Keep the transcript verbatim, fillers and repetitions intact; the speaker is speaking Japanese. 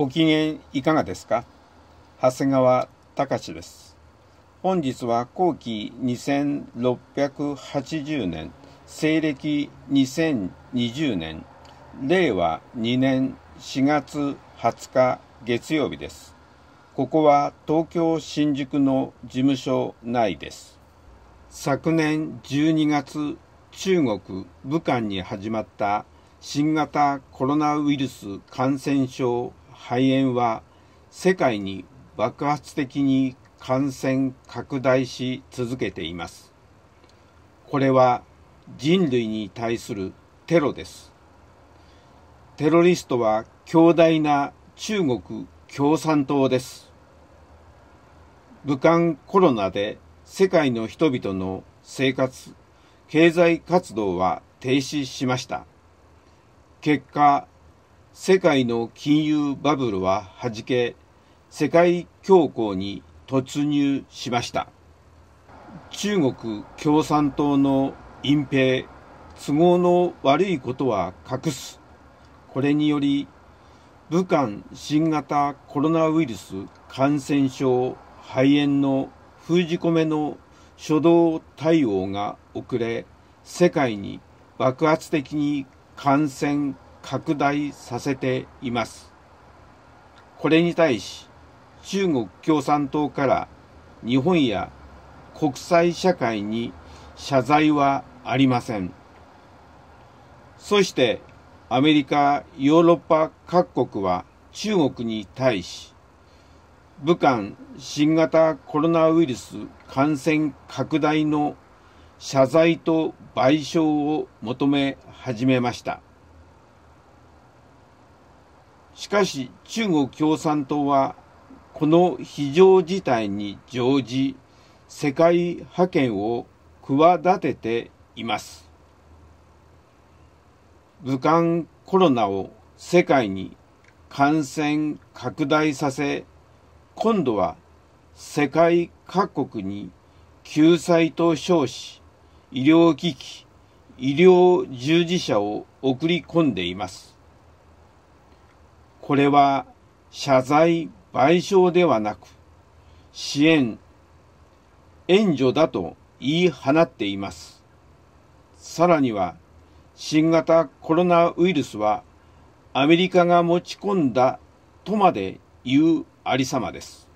ご機嫌いかがですか？長谷川隆です。本日は後期にせんろっぴゃくはちじゅうねん、西暦にせんにじゅうねん、令和にねんしがつはつか月曜日です。ここは東京新宿の事務所内です。昨年じゅうにがつ、中国武漢に始まった新型コロナウイルス感染症肺炎は世界に爆発的に感染拡大し続けています。これは人類に対するテロです。テロリストは強大な中国共産党です。武漢コロナで世界の人々の生活、経済活動は停止しました。結果、世界の金融バブルははじけ、世界恐慌に突入しました。中国共産党の隠蔽、都合の悪いことは隠す。これにより、武漢新型コロナウイルス感染症肺炎の封じ込めの初動対応が遅れ、世界に爆発的に感染拡大させています。これに対し、中国共産党から日本や国際社会に謝罪はありません。そしてアメリカ、ヨーロッパ各国は中国に対し、武漢新型コロナウイルス感染拡大の謝罪と賠償を求め始めました。しかし中国共産党はこの非常事態に乗じ、世界覇権を企てています。武漢コロナを世界に感染拡大させ、今度は世界各国に救済と称し、医療機器、医療従事者を送り込んでいます。これは謝罪賠償ではなく、支援、援助だと言い放っています。さらには、新型コロナウイルスはアメリカが持ち込んだとまで言うありさまです。